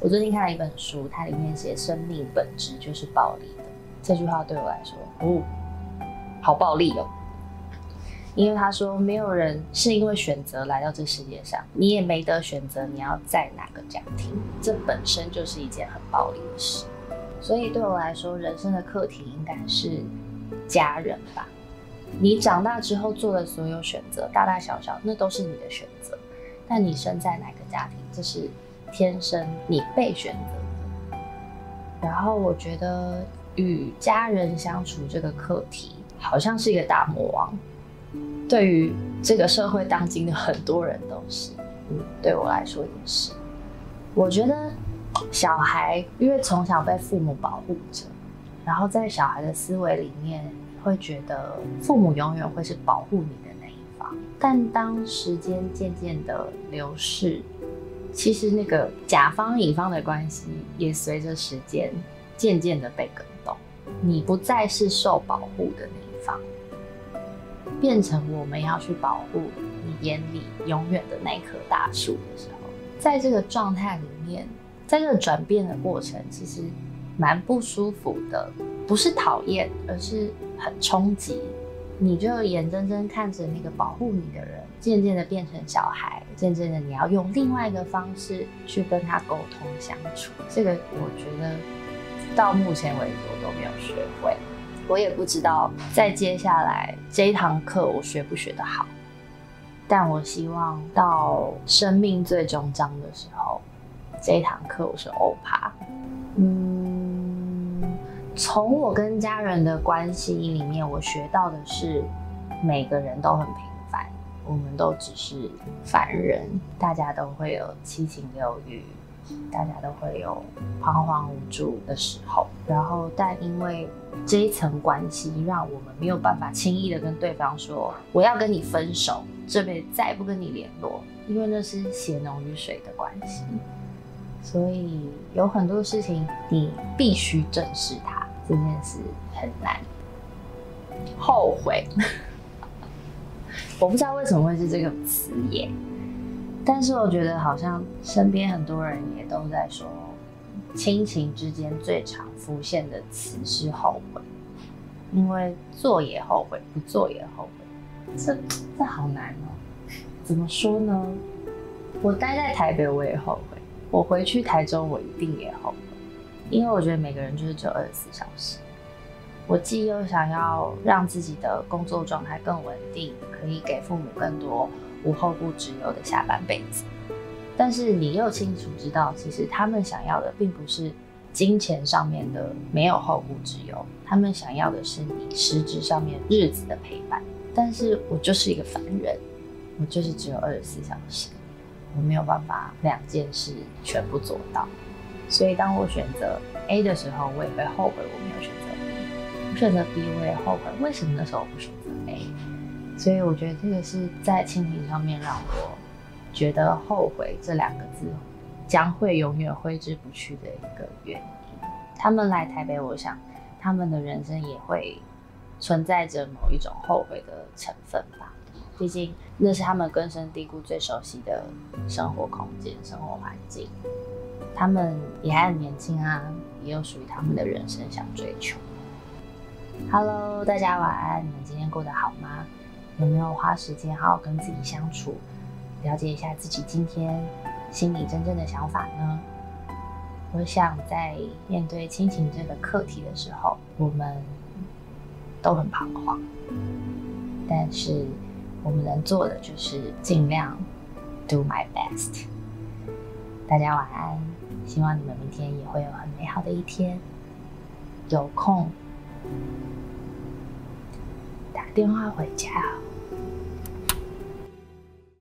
我最近看了一本书，它里面写生命本质就是暴力的。这句话对我来说，好暴力哦。因为他说，没有人是因为选择来到这世界上，你也没得选择你要在哪个家庭，这本身就是一件很暴力的事。所以对我来说，人生的课题应该是家人吧。你长大之后做的所有选择，大大小小，那都是你的选择。但你生在哪个家庭，这是天生你被选择的。然后我觉得与家人相处这个课题，好像是一个大魔王。对于这个社会当今的很多人都是，对我来说也是。我觉得小孩因为从小被父母保护着，然后在小孩的思维里面会觉得父母永远会是保护你的那一方，但当时间渐渐的流逝，其实那个甲方乙方的关系也随着时间渐渐的被更动，你不再是受保护的那一方，变成我们要去保护你眼里永远的那棵大树的时候，在这个状态里面，在这个转变的过程，其实蛮不舒服的，不是讨厌，而是很冲击。你就眼睁睁看着那个保护你的人，渐渐的变成小孩，渐渐的你要用另外一个方式去跟他沟通相处。这个我觉得到目前为止我都没有学会，我也不知道在接下来这一堂课我学不学得好。但我希望到生命最终章的时候，这一堂课我是OPA。从我跟家人的关系里面，我学到的是每个人都很平凡，我们都只是凡人，大家都会有七情六欲，大家都会有彷徨无助的时候。然后但因为这一层关系，让我们没有办法轻易的跟对方说我要跟你分手，这辈子再也不跟你联络，因为那是血浓于水的关系。所以有很多事情你必须正视它，这件事很难。后悔，我不知道为什么会是这个词眼，但是我觉得好像身边很多人也都在说，亲情之间最常浮现的词是后悔，因为做也后悔，不做也后悔。这好难哦，怎么说呢？我待在台北我也后悔，我回去台中我一定也后悔，因为我觉得每个人就是只有24小时。我既又想要让自己的工作状态更稳定，可以给父母更多无后顾之忧的下半辈子，但是你又清楚知道，其实他们想要的并不是金钱上面的没有后顾之忧，他们想要的是你实质上面日子的陪伴。但是我就是一个凡人，我就是只有24小时，我没有办法两件事全部做到。所以当我选择 A 的时候，我也会后悔我没有选择 B， 我选择 B 我也后悔为什么那时候我不选择 A。 所以我觉得这个是在亲情上面让我觉得后悔这两个字将会永远挥之不去的一个原因。他们来台北，我想他们的人生也会存在着某一种后悔的成分吧，毕竟那是他们根深蒂固最熟悉的生活空间、生活环境。他们也还很年轻啊，也有属于他们的人生想追求。Hello， 大家晚安，你们今天过得好吗？有没有花时间好好跟自己相处，了解一下自己今天心里真正的想法呢？我想在面对亲情这个课题的时候，我们都很彷徨，但是我们能做的就是尽量 do my best。 大家晚安，希望你们明天也会有很美好的一天。有空打电话回家。